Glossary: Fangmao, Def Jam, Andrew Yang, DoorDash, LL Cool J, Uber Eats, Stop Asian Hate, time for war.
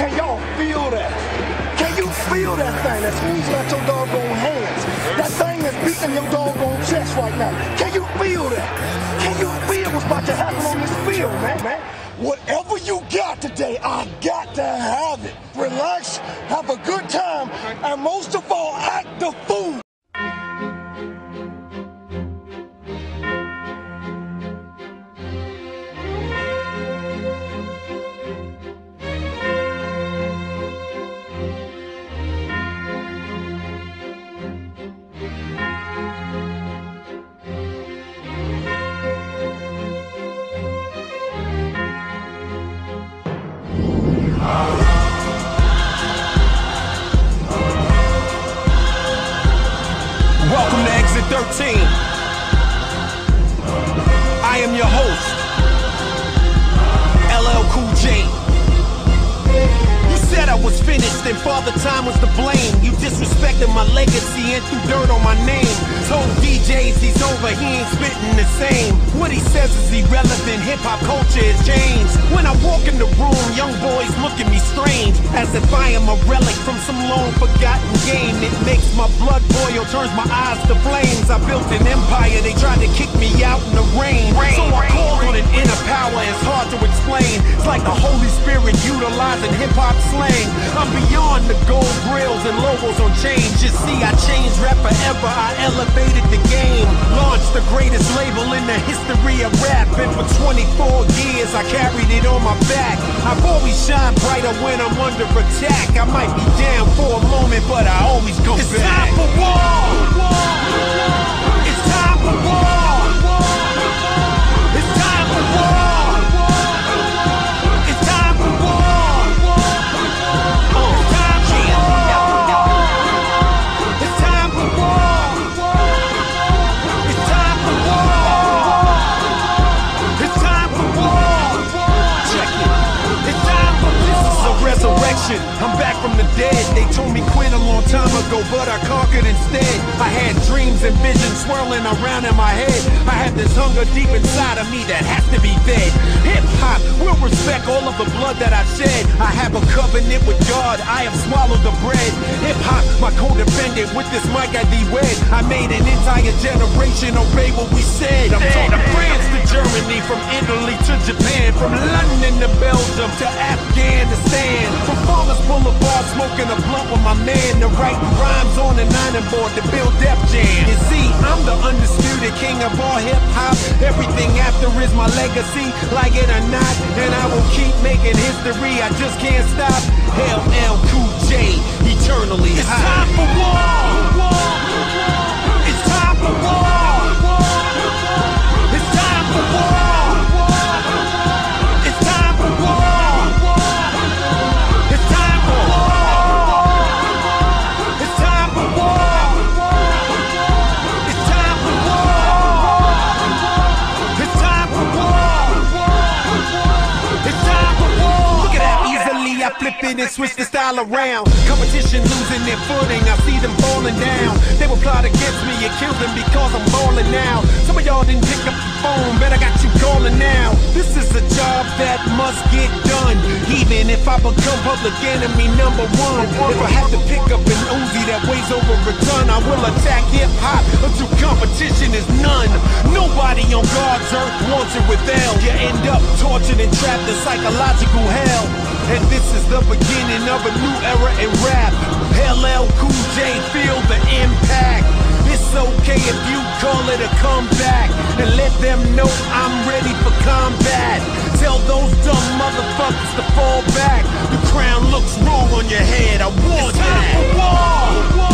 Can y'all feel that? Can you feel that thing that's squeezing out your doggone hands? That thing that's beating your doggone chest right now. Can you feel that? Can you feel what's about to happen on this field, man? Whatever you got today, I got to have it. Relax, have a good time, and most of all, act the fool. Welcome to Exit 13. I am your host, LL Cool J. You said I was finished and Father Time was to blame. You disrespected my legacy and threw dirt on my name. Told DJs he's over, he ain't spitting the same. What he says is irrelevant, hip-hop culture has changed. When I walk in the room, young boys look at me strange, as if I am a relic from some long forgotten game. It makes my blood boil, turns my eyes to flames. I built an empire, they tried to kick me out in the rain. So I called on an inner power, it's hard to explain. It's like the Holy Spirit utilizing hip-hop slang. I'm beyond the gold grills and logos on change. You see, I changed rap forever, I elevated the game. Launched the greatest label in the history of rap, and for 24 years I carried it on my back. I've always shined brighter when I'm under attack. I might be down for a moment, but I always go back. It's time for war. It's time for war. It's time for war. It's time for war. It's time for war. It's time for war. It's time for war. It's time for war. Check it. It's time for war. This is a resurrection. I'm back from the dead. They told me quit a long time ago, but I conquered instead. I had dreams and visions swirling around in my head. I had this hunger deep inside of me that has to be fed. Hip-hop will respect all of the blood that I've shed. I have a covenant with God, I have swallowed the bread. Hip-hop, my co-defendant, with this mic I de-wed. I made an entire generation obey what we said. I'm taught to France to Germany, from Italy to Japan, from London to Belgium to Afghanistan, from Farmers Boulevard smoking a blunt with my man, to write rhymes on the 9 board to build Def Jam. You see, I'm the undisputed king of all hip-hop. Everything after is my legacy, like it or not, and I will keep making history. I just can't stop. LL Cool J, eternally high. It's time for war. It's time for war. It's time for war. It's time for war. And switch the style around. Competition losing their footing, I see them falling down. They will plot against me and kill them because I'm balling now. Some of y'all didn't pick up the phone, but I got you calling now. This is a job that must get done, even if I become public enemy #1. If I have to pick up an Uzi that weighs over a ton, I will attack hip-hop until competition is none. Nobody on God's earth wants it with L. You end up tortured and trapped in psychological hell. And this is the beginning of a new era in rap. LL Cool J, feel the impact. It's okay if you call it a comeback, and let them know I'm ready for combat. Tell those dumb motherfuckers to fall back. The crown looks wrong on your head, I warn you. It's time for war.